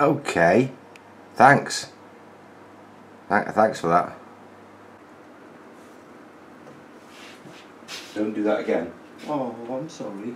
Okay, thanks. Thanks for that. Don't do that again. Oh, I'm sorry.